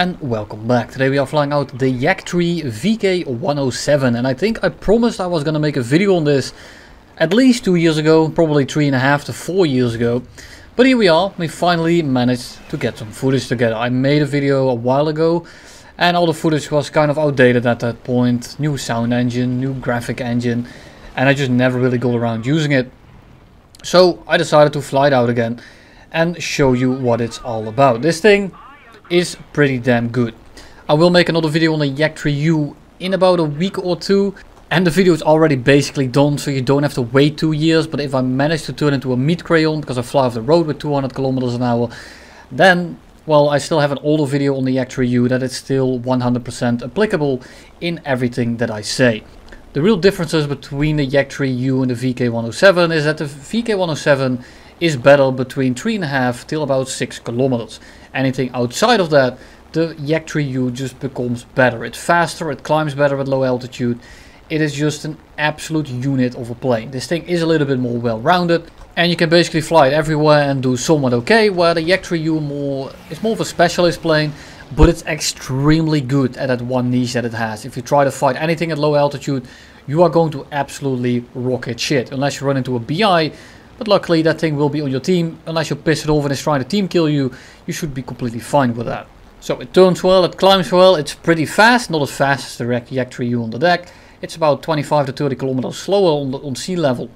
and welcome back. Today we are flying out the Yak-3 VK-107, and I think I promised I was going to make a video on this at least 2 years ago, probably 3.5 to 4 years ago. But here we are, we finally managed to get some footage together. I made a video a while ago and all the footage was kind of outdated at that point. New sound engine, new graphic engine, and I just never really got around using it. So I decided to fly it out again and show you what it's all about. This thing is pretty damn good. I will make another video on the Yak-3U in about a week or two. And the video is already basically done, so you don't have to wait 2 years. But if I manage to turn into a meat crayon, because I fly off the road with 200 kilometers an hour, then, well, I still have an older video on the Yak-3U that is still 100% applicable in everything that I say. The real differences between the Yak-3U and the VK-107 is that the VK-107 is better between 3.5 till about 6 kilometers. Anything outside of that, the Yak-3U just becomes better. It's faster, it climbs better at low altitude. It is just an absolute unit of a plane. This thing is a little bit more well-rounded, and you can basically fly it everywhere and do somewhat okay, where the Yak-3U is more of a specialist plane, but it's extremely good at that one niche that it has. If you try to fight anything at low altitude, you are going to absolutely rocket shit, unless you run into a BI, but luckily that thing will be on your team. Unless you piss it off and it's trying to team kill you, you should be completely fine with that. So it turns well, it climbs well, it's pretty fast, not as fast as the Yak-3U on the deck. It's about 25 to 30 kilometers slower on sea level.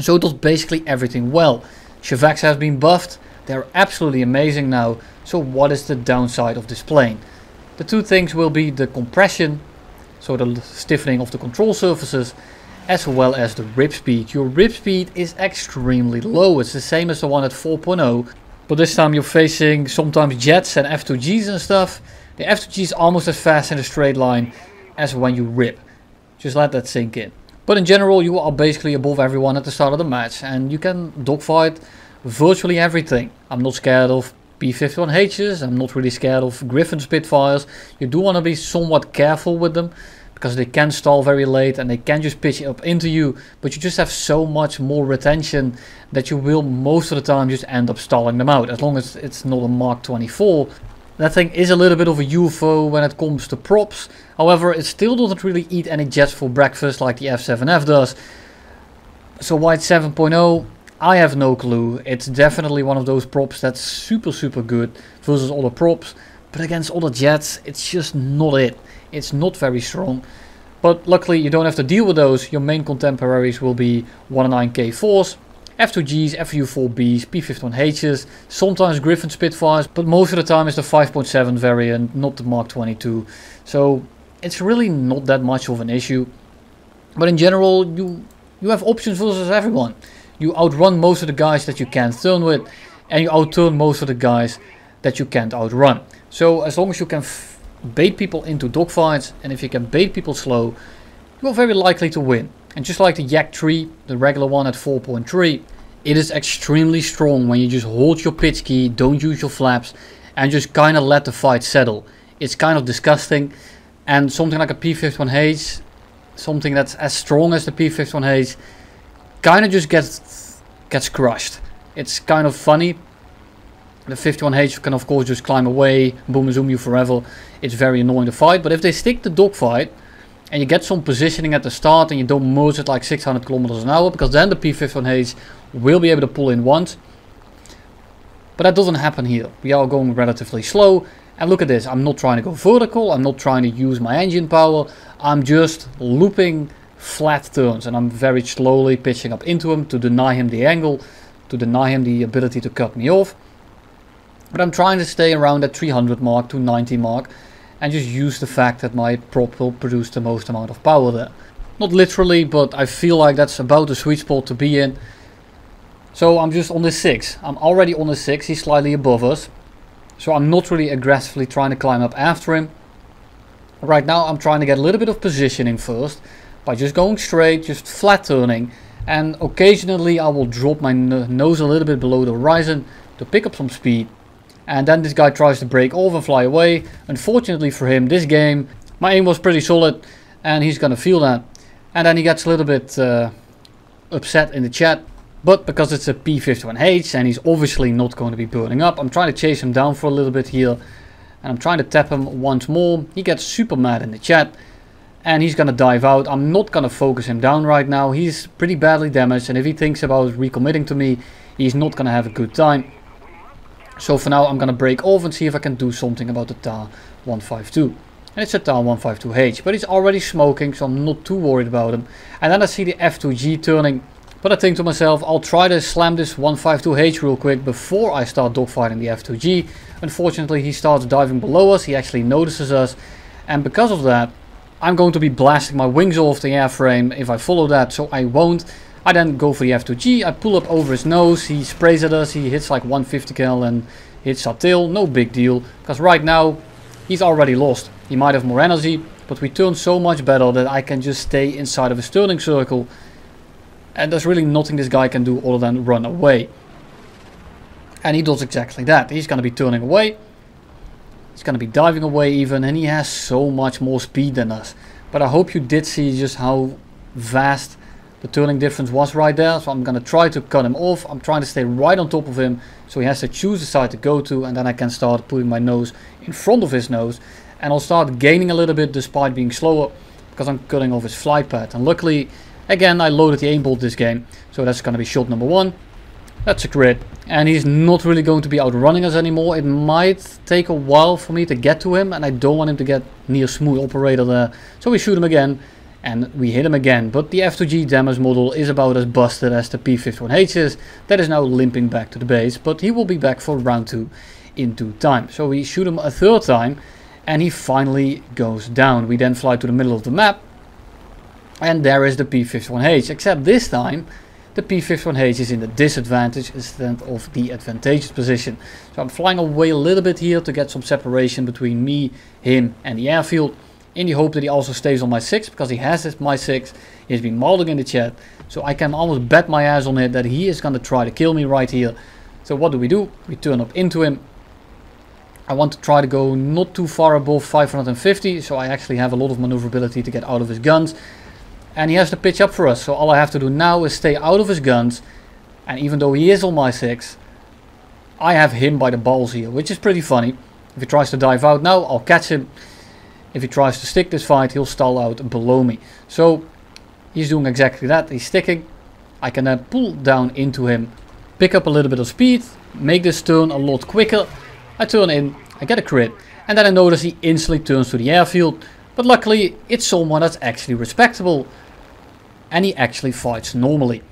So it does basically everything well. Chevax has been buffed. They're absolutely amazing now. So what is the downside of this plane? The two things will be the compression, so the stiffening of the control surfaces, as well as the rip speed. Your rip speed is extremely low. It's the same as the one at 4.0. But this time you're facing sometimes jets and F2Gs and stuff. The F2G is almost as fast in a straight line as when you rip. Just let that sink in. But in general, you are basically above everyone at the start of the match, and you can dogfight virtually everything. I'm not scared of P51Hs, I'm not really scared of Griffin Spitfires. You do want to be somewhat careful with them, because they can stall very late and they can just pitch up into you, but you just have so much more retention that you will most of the time just end up stalling them out, as long as it's not a Mark 24. That thing is a little bit of a UFO when it comes to props. However, it still doesn't really eat any jets for breakfast like the F7F does. So why it's 7.0? I have no clue. It's definitely one of those props that's super good versus other props. But against other jets, it's just not it. It's not very strong. But luckily you don't have to deal with those. Your main contemporaries will be 109K4s. F2Gs, FU4Bs, P51Hs, sometimes Griffin Spitfires, but most of the time it's the 5.7 variant, not the Mark 22. So it's really not that much of an issue. But in general, you have options versus everyone. You outrun most of the guys that you can't turn with, and you outturn most of the guys that you can't outrun. So as long as you can bait people into dogfights, and if you can bait people slow, you are very likely to win. And just like the Yak-3, the regular one at 4.3, it is extremely strong when you just hold your pitch key, don't use your flaps, and just kind of let the fight settle. It's kind of disgusting, and something like a P51H, something that's as strong as the P51H, kind of just gets crushed. It's kind of funny. The 51H can of course just climb away, boom and zoom you forever. It's very annoying to fight, but if they stick the dogfight, and you get some positioning at the start and you don't merge it like 600 kilometers an hour, because then the P51H will be able to pull in once. But that doesn't happen here. We are going relatively slow. And look at this. I'm not trying to go vertical. I'm not trying to use my engine power. I'm just looping flat turns. And I'm very slowly pitching up into him to deny him the angle, to deny him the ability to cut me off. But I'm trying to stay around that 300 mark, 290 mark. And just use the fact that my prop will produce the most amount of power there. Not literally, but I feel like that's about the sweet spot to be in. So I'm just on the 6. I'm already on the 6, he's slightly above us. So I'm not really aggressively trying to climb up after him. Right now I'm trying to get a little bit of positioning first, by just going straight, just flat turning. And occasionally I will drop my nose a little bit below the horizon to pick up some speed. And then this guy tries to break off and fly away. Unfortunately for him, this game, my aim was pretty solid. And he's going to feel that. And then he gets a little bit upset in the chat. But because it's a P51H and he's obviously not going to be burning up, I'm trying to chase him down for a little bit here. and I'm trying to tap him once more. He gets super mad in the chat and he's gonna dive out. I'm not gonna focus him down right now. He's pretty badly damaged, and if he thinks about recommitting to me, he's not gonna have a good time. So for now I'm gonna break off and see if I can do something about the Ta-152. And it's a Ta-152H, but he's already smoking, so I'm not too worried about him. And then I see the F2G turning, but I think to myself, I'll try to slam this 152H real quick before I start dogfighting the F2G. Unfortunately, he starts diving below us, he actually notices us, and because of that, I'm going to be blasting my wings off the airframe if I follow that, so I won't. I then go for the F2G, I pull up over his nose, he sprays at us, he hits like 150 cal and hits our tail, no big deal, because right now, he's already lost. He might have more energy, but we turn so much better that I can just stay inside of his turning circle. And there's really nothing this guy can do other than run away. And he does exactly that. He's going to be turning away. He's going to be diving away even. And he has so much more speed than us. But I hope you did see just how vast the turning difference was right there. So I'm going to try to cut him off. I'm trying to stay right on top of him, so he has to choose the side to go to, and then I can start putting my nose in front of his nose, and I'll start gaining a little bit despite being slower because I'm cutting off his flight path. And luckily, again, I loaded the aim bolt this game, so that's going to be shot number one. That's a crit, and he's not really going to be outrunning us anymore. It might take a while for me to get to him, and I don't want him to get near smooth operator there, so we shoot him again. And we hit him again, but the F2G damage model is about as busted as the P51H is. That is now limping back to the base, but he will be back for round 2 in due time. So we shoot him a third time, and he finally goes down. We then fly to the middle of the map, and there is the P51H, except this time the P51H is in the disadvantage instead of the advantageous position. So I'm flying away a little bit here to get some separation between me, him and the airfield, in the hope that he also stays on my 6, because he has his my 6, he's been modding in the chat, so I can almost bet my ass on it that he is going to try to kill me right here. So what do? We turn up into him. I want to try to go not too far above 550, so I actually have a lot of maneuverability to get out of his guns. And he has to pitch up for us, so all I have to do now is stay out of his guns, and even though he is on my 6, I have him by the balls here, which is pretty funny. If he tries to dive out now, I'll catch him. If he tries to stick this fight, he'll stall out below me. So he's doing exactly that. He's sticking. I can then pull down into him, pick up a little bit of speed, make this turn a lot quicker. I turn in, I get a crit, and then I notice he instantly turns to the airfield. But luckily, it's someone that's actually respectable, and he actually fights normally.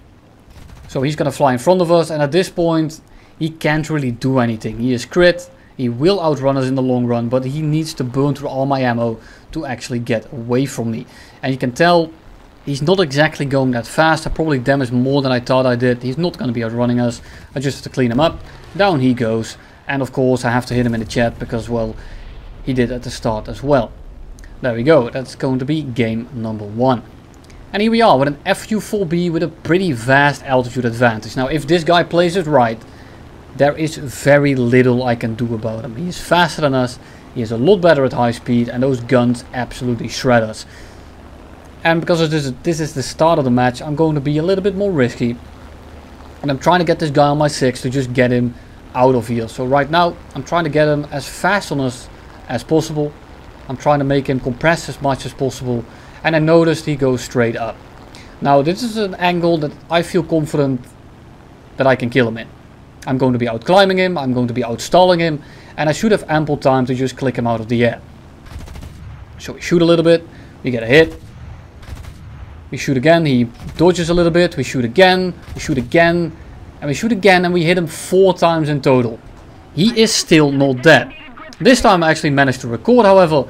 So he's going to fly in front of us, and at this point, he can't really do anything. He is crit. He will outrun us in the long run, but he needs to burn through all my ammo to actually get away from me. And you can tell he's not exactly going that fast. I probably damaged more than I thought I did. He's not going to be outrunning us. I just have to clean him up. Down he goes. And of course I have to hit him in the chat because, well, he did at the start as well. There we go. That's going to be game number 1. And here we are with an FU4B with a pretty vast altitude advantage. Now if this guy plays it right, there is very little I can do about him. He is faster than us, he is a lot better at high speed, and those guns absolutely shred us. And because this is the start of the match, I'm going to be a little bit more risky. And I'm trying to get this guy on my 6 to just get him out of here. So right now, I'm trying to get him as fast on us as possible. I'm trying to make him compress as much as possible. And I noticed he goes straight up. Now this is an angle that I feel confident that I can kill him in. I'm going to be out climbing him, I'm going to be out stalling him, and I should have ample time to just click him out of the air. So we shoot a little bit, we get a hit, we shoot again, he dodges a little bit, we shoot again, and we shoot again, and we hit him 4 times in total. He is still not dead. This time I actually managed to record, however,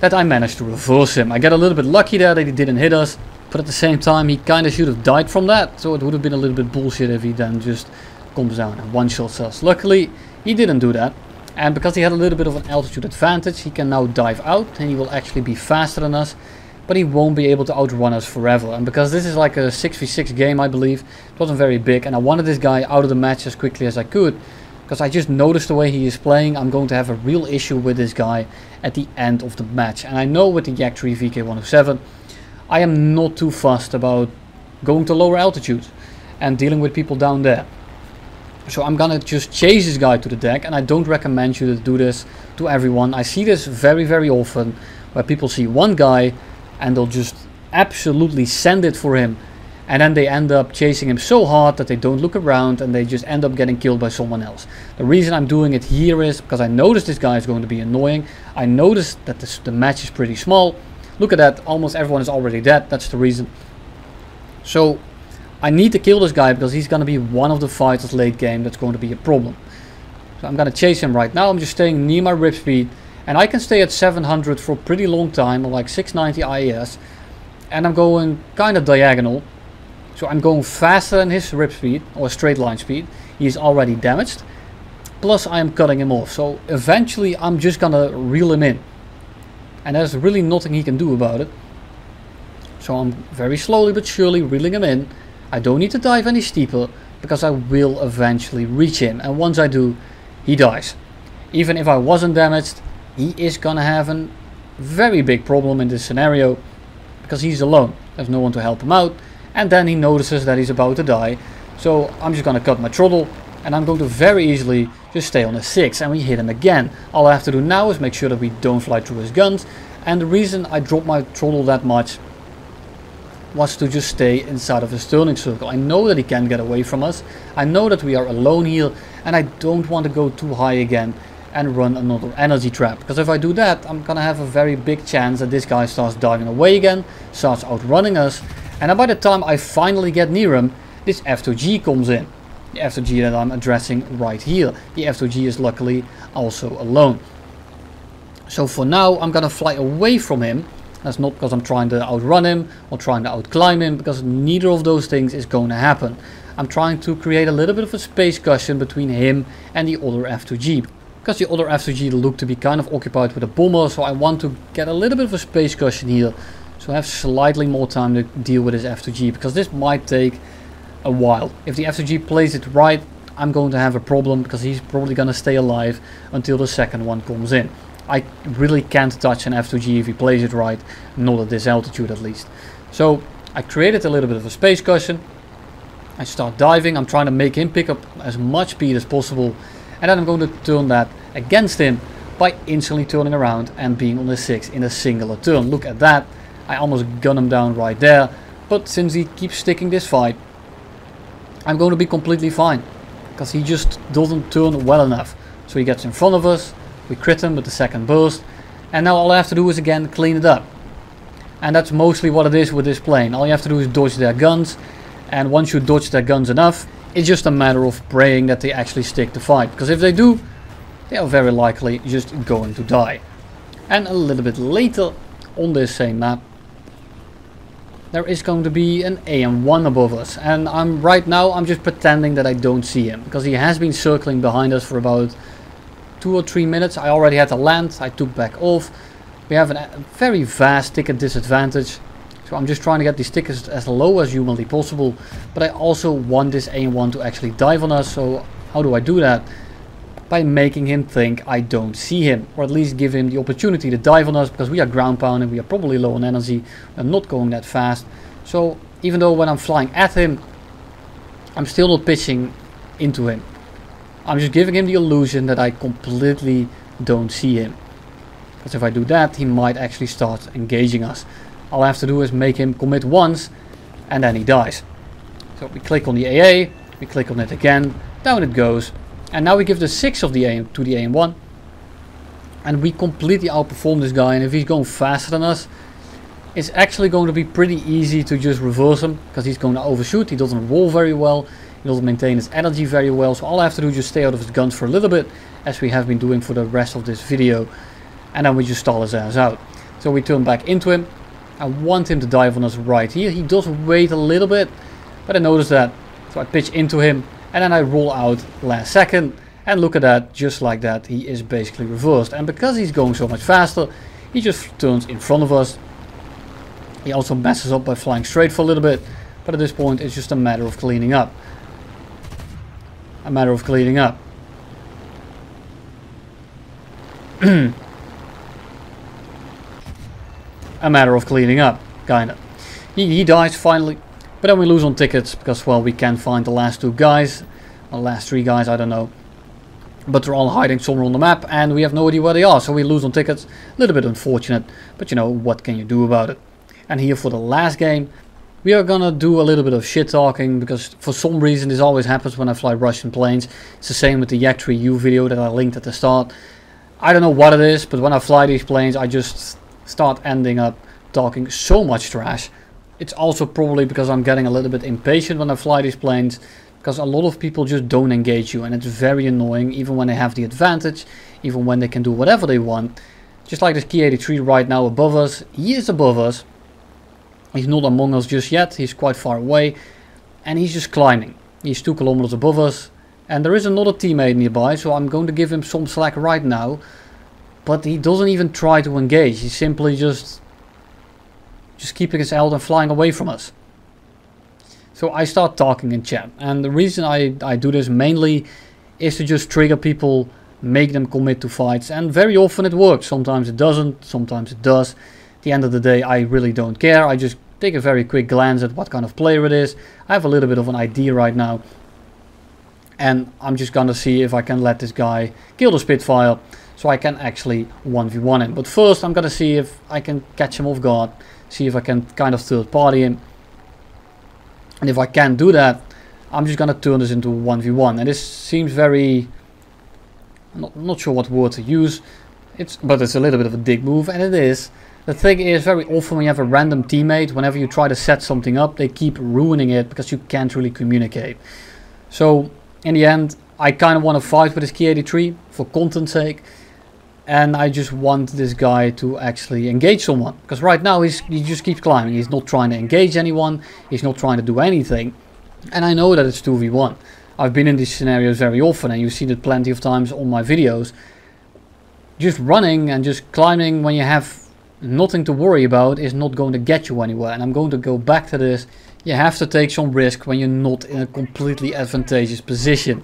that I managed to reverse him. I get a little bit lucky there that he didn't hit us, but at the same time he kinda should have died from that, so it would have been a little bit bullshit if he then just comes down and one-shots us. Luckily, he didn't do that. And because he had a little bit of an altitude advantage, he can now dive out and he will actually be faster than us. But he won't be able to outrun us forever. And because this is like a 6v6 game, I believe, it wasn't very big. And I wanted this guy out of the match as quickly as I could, because I just noticed the way he is playing, I'm going to have a real issue with this guy at the end of the match. And I know with the Yak-3 VK-107, I am not too fussed about going to lower altitudes and dealing with people down there. So I'm gonna just chase this guy to the deck, and I don't recommend you to do this to everyone. I see this very, very often, where people see one guy and they'll just absolutely send it for him, and then they end up chasing him so hard that they don't look around and they just end up getting killed by someone else. The reason I'm doing it here is because I noticed this guy is going to be annoying. I noticed that the match is pretty small. Look at that, almost everyone is already dead. That's the reason. So I need to kill this guy because he's going to be one of the fighters late game that's going to be a problem. So I'm going to chase him right now. I'm just staying near my rip speed, and I can stay at 700 for a pretty long time, or like 690 IAS. And I'm going kind of diagonal. So I'm going faster than his rip speed, or straight line speed. He's already damaged. Plus I am cutting him off. So eventually I'm just going to reel him in. And there's really nothing he can do about it. So I'm very slowly but surely reeling him in. I don't need to dive any steeper, because I will eventually reach him, and once I do, he dies. Even if I wasn't damaged, he is gonna have a very big problem in this scenario, because he's alone. There's no one to help him out, and then he notices that he's about to die. So I'm just gonna cut my throttle, and I'm going to very easily just stay on a 6, and we hit him again. All I have to do now is make sure that we don't fly through his guns, and the reason I dropped my throttle that much was to just stay inside of his turning circle. I know that he can't get away from us. I know that we are alone here, and I don't want to go too high again and run another energy trap, because if I do that, I'm gonna have a very big chance that this guy starts diving away again, starts outrunning us, and by the time I finally get near him, this F2G comes in. The F2G that I'm addressing right here. The F2G is luckily also alone. So for now, I'm gonna fly away from him. That's not because I'm trying to outrun him or trying to outclimb him, because neither of those things is going to happen. I'm trying to create a little bit of a space cushion between him and the other F2G, because the other F2G looked to be kind of occupied with a bomber, so I want to get a little bit of a space cushion here, so I have slightly more time to deal with this F2G, because this might take a while. If the F2G plays it right, I'm going to have a problem, because he's probably going to stay alive until the second one comes in. I really can't touch an F2G if he plays it right, not at this altitude at least. So I created a little bit of a space cushion. I start diving. I'm trying to make him pick up as much speed as possible, and then I'm going to turn that against him by instantly turning around and being on the 6 in a singular turn. Look at that, I almost gun him down right there, but since he keeps sticking this fight, I'm going to be completely fine, because he just doesn't turn well enough. So he gets in front of us. We crit him with the second burst, and now all I have to do is again clean it up. And that's mostly what it is with this plane. All you have to do is dodge their guns, and once you dodge their guns enough, it's just a matter of praying that they actually stick to fight, because if they do, they are very likely just going to die. And a little bit later on this same map, there is going to be an AM1 above us, and right now I'm just pretending that I don't see him, because he has been circling behind us for about 2 or 3 minutes. I already had to land. I took back off. We have a very vast ticket disadvantage, so I'm just trying to get these tickets as low as humanly possible, but I also want this A1 to actually dive on us. So how do I do that? By making him think I don't see him, or at least give him the opportunity to dive on us, because we are ground pounding, we are probably low on energy, I'm not going that fast. So even though when I'm flying at him, I'm still not pitching into him. I'm just giving him the illusion that I completely don't see him, because if I do that, he might actually start engaging us. All I have to do is make him commit once, and then he dies. So we click on the AA, we click on it again, down it goes, and now we give the 6 of the AM to the AM1, and we completely outperform this guy. And if he's going faster than us, it's actually going to be pretty easy to just reverse him, because he's going to overshoot. He doesn't roll very well, he doesn't maintain his energy very well, so all I have to do is just stay out of his guns for a little bit, as we have been doing for the rest of this video, and then we just stall his ass out. So we turn back into him. I want him to dive on us right here. He does wait a little bit, but I noticed that, so I pitch into him, and then I roll out last second, and look at that, just like that, he is basically reversed. And because he's going so much faster, he just turns in front of us. He also messes up by flying straight for a little bit, but at this point it's just a matter of cleaning up. Kinda. He dies finally, but then we lose on tickets, because, well, we can't find the last two guys. the last three guys, I don't know. But they're all hiding somewhere on the map and we have no idea where they are, so we lose on tickets. A little bit unfortunate, but you know, what can you do about it? And here for the last game, we are gonna do a little bit of shit talking, because for some reason this always happens when I fly Russian planes. It's the same with the Yak-3U video that I linked at the start. I don't know what it is, but when I fly these planes I just start ending up talking so much trash. It's also probably because I'm getting a little bit impatient when I fly these planes, because a lot of people just don't engage you, and it's very annoying, even when they have the advantage, even when they can do whatever they want. Just like this Ki-83 right now above us. He is above us, he's not among us just yet, he's quite far away, and he's just climbing. He's 2 kilometers above us, and there is another teammate nearby, so I'm going to give him some slack right now, but he doesn't even try to engage. He's simply just keeping his L and flying away from us. So I start talking in chat, and the reason I do this mainly is to just trigger people, make them commit to fights, and very often it works. Sometimes it doesn't, sometimes it does. At the end of the day I really don't care. I just take a very quick glance at what kind of player it is. I have a little bit of an idea right now, and I'm just gonna see if I can let this guy kill the Spitfire so I can actually 1v1 him. But first I'm gonna see if I can catch him off guard, see if I can kind of third party him. And if I can't do that, I'm just going to turn this into 1v1. And this seems very... I'm not sure what word to use. But it's a little bit of a dick move, and it is. The thing is, very often when you have a random teammate, whenever you try to set something up, they keep ruining it because you can't really communicate. So, in the end, I kind of want to fight with this Ki-83 for content's sake. And I just want this guy to actually engage someone, because right now he just keeps climbing. He's not trying to engage anyone, he's not trying to do anything, and I know that it's 2v1. I've been in these scenarios very often, and you've seen it plenty of times on my videos. Just running and just climbing when you have nothing to worry about is not going to get you anywhere, and I'm going to go back to this. You have to take some risk when you're not in a completely advantageous position.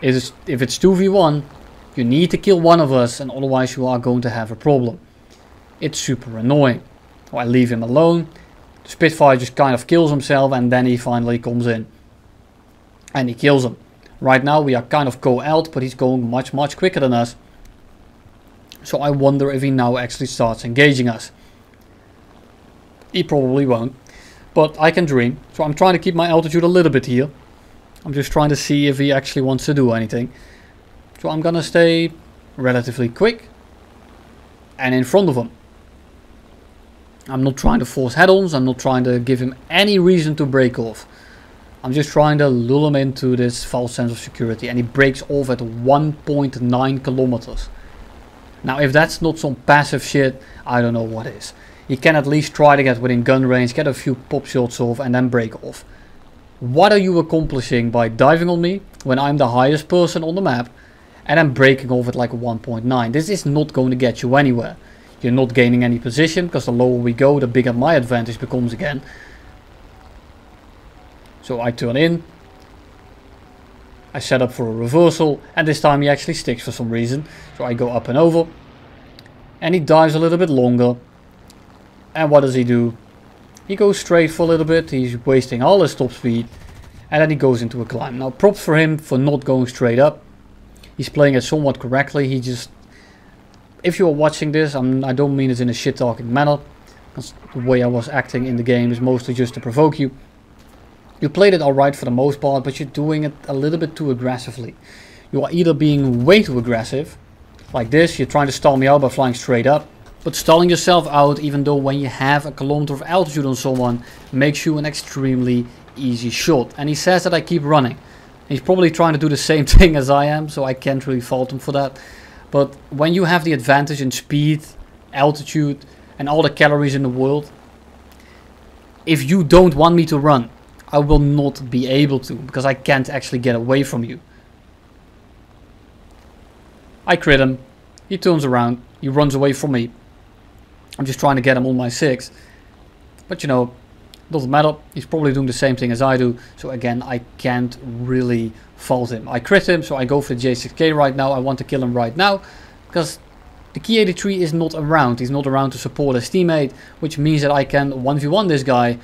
If it's 2v1, you need to kill one of us, and otherwise you are going to have a problem. It's super annoying. So I leave him alone. The Spitfire just kind of kills himself, and then he finally comes in. And he kills him. Right now we are kind of co-out, but he's going much, much quicker than us. So I wonder if he now actually starts engaging us. He probably won't. But I can dream. So I'm trying to keep my altitude a little bit here. I'm just trying to see if he actually wants to do anything. So I'm gonna stay relatively quick and in front of him. I'm not trying to force head-ons, I'm not trying to give him any reason to break off. I'm just trying to lull him into this false sense of security, and he breaks off at 1.9 kilometers. Now if that's not some passive shit, I don't know what is. He can at least try to get within gun range, get a few pop shots off and then break off. What are you accomplishing by diving on me when I'm the highest person on the map? And I'm breaking off at like 1.9. This is not going to get you anywhere. You're not gaining any position, because the lower we go, the bigger my advantage becomes again. So I turn in. I set up for a reversal, and this time he actually sticks for some reason. So I go up and over. And he dives a little bit longer. And what does he do? He goes straight for a little bit. He's wasting all his top speed. And then he goes into a climb. Now props for him for not going straight up. He's playing it somewhat correctly. He just, if you are watching this, I don't mean it in a shit talking manner, because the way I was acting in the game is mostly just to provoke you. You played it alright for the most part, but you're doing it a little bit too aggressively. You are either being way too aggressive, like this, you're trying to stall me out by flying straight up, but stalling yourself out, even though when you have a kilometer of altitude on someone, makes you an extremely easy shot. And he says that I keep running. He's probably trying to do the same thing as I am, so I can't really fault him for that. But when you have the advantage in speed, altitude, and all the calories in the world, if you don't want me to run, I will not be able to, because I can't actually get away from you. I crit him. He turns around. He runs away from me. I'm just trying to get him on my six. But you know, doesn't matter, he's probably doing the same thing as I do, so again I can't really fault him. I crit him, so I go for the J6K right now. I want to kill him right now, because the Ki-83 is not around. He's not around to support his teammate, which means that I can 1v1 this guy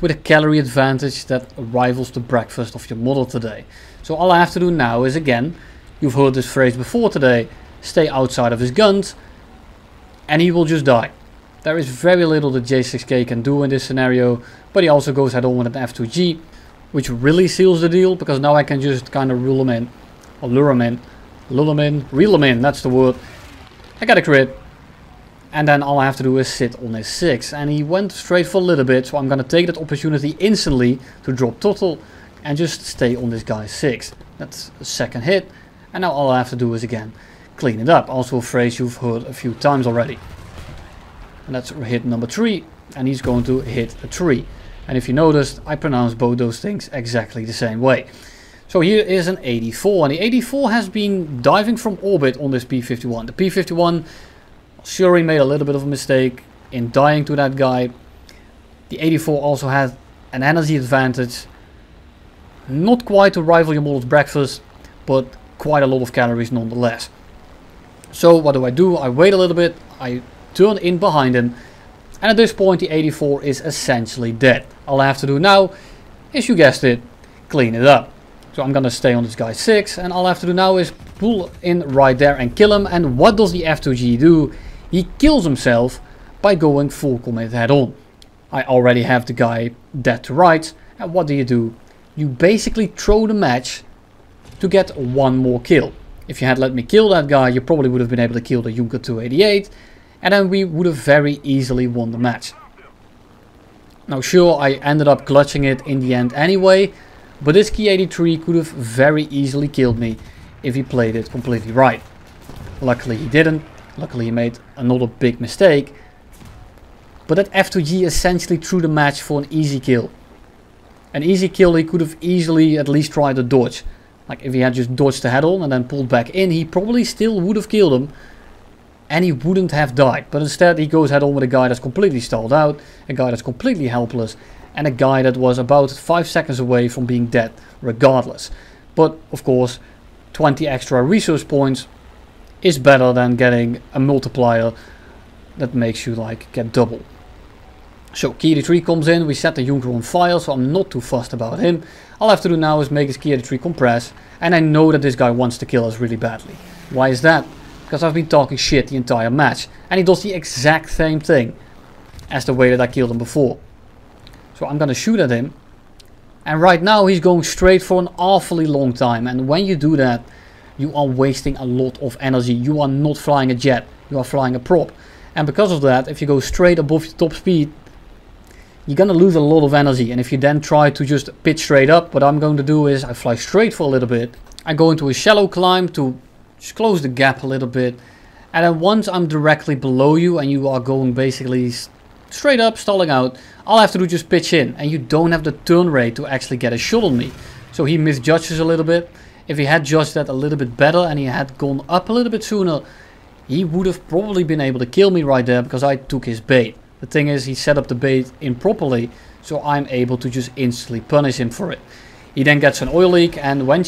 with a calorie advantage that rivals the breakfast of your model today. So all I have to do now is, again, you've heard this phrase before today, stay outside of his guns and he will just die. There is very little that J6K can do in this scenario, but he also goes head on with an F2G, which really seals the deal, because now I can just kind of rule him in, or reel him in, that's the word. I got a crit, and then all I have to do is sit on his 6, and he went straight for a little bit, so I'm going to take that opportunity instantly to drop total and just stay on this guy's 6. That's a second hit, and now all I have to do is, again, clean it up. Also a phrase you've heard a few times already. And that's hit number 3, and he's going to hit a 3. And if you noticed, I pronounce both those things exactly the same way. So here is an 84, and the 84 has been diving from orbit on this P51. The P51, sure, he made a little bit of a mistake in dying to that guy. The 84 also has an energy advantage, not quite to rival your model's breakfast, but quite a lot of calories nonetheless. So what do? I wait a little bit, I turn in behind him, and at this point the 84 is essentially dead. All I have to do now is, you guessed it, clean it up. So I'm gonna stay on this guy 6, and all I have to do now is pull in right there and kill him. And what does the F2G do? He kills himself by going full commit head on. I already have the guy dead to rights, and what do? You basically throw the match to get one more kill. If you had let me kill that guy, you probably would have been able to kill the Junkers 288, and then we would have very easily won the match. Now sure, I ended up clutching it in the end anyway, but this Ki-83 could have very easily killed me if he played it completely right. Luckily he didn't. Luckily he made another big mistake. But that F2G essentially threw the match for an easy kill. An easy kill he could have easily at least tried to dodge. Like if he had just dodged the head on and then pulled back in, he probably still would have killed him. And he wouldn't have died. But instead he goes head on with a guy that's completely stalled out. A guy that's completely helpless. And a guy that was about 5 seconds away from being dead regardless. But of course, 20 extra resource points is better than getting a multiplier that makes you like get double. So Ki-83 comes in, we set the Junker on fire, so I'm not too fussed about him. All I have to do now is make his Ki-83 compress, and I know that this guy wants to kill us really badly. Why is that? Because I've been talking shit the entire match, and he does the exact same thing as the way that I killed him before. So I'm gonna shoot at him, and right now he's going straight for an awfully long time, and when you do that you are wasting a lot of energy. You are not flying a jet, you are flying a prop, and because of that, if you go straight above your top speed, you're gonna lose a lot of energy. And if you then try to just pitch straight up, what I'm going to do is I fly straight for a little bit, I go into a shallow climb to just close the gap a little bit, and then once I'm directly below you and you are going basically straight up, stalling out, all I have to do is just pitch in, and you don't have the turn rate to actually get a shot on me. So he misjudges a little bit. If he had judged that a little bit better and he had gone up a little bit sooner, he would have probably been able to kill me right there, because I took his bait. The thing is, he set up the bait improperly, so I'm able to just instantly punish him for it. He then gets an oil leak, and when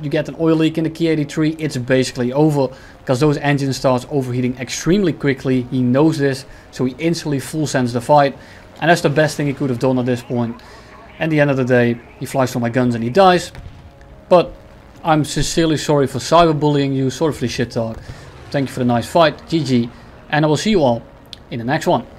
you get an oil leak in the Ki-83, it's basically over, because those engines starts overheating extremely quickly. He knows this, so he instantly full sends the fight, and that's the best thing he could have done at this point. At the end of the day, he flies for my guns and he dies. But I'm sincerely sorry for cyberbullying you, sorry for the shit talk. Thank you for the nice fight, GG, and I will see you all in the next one.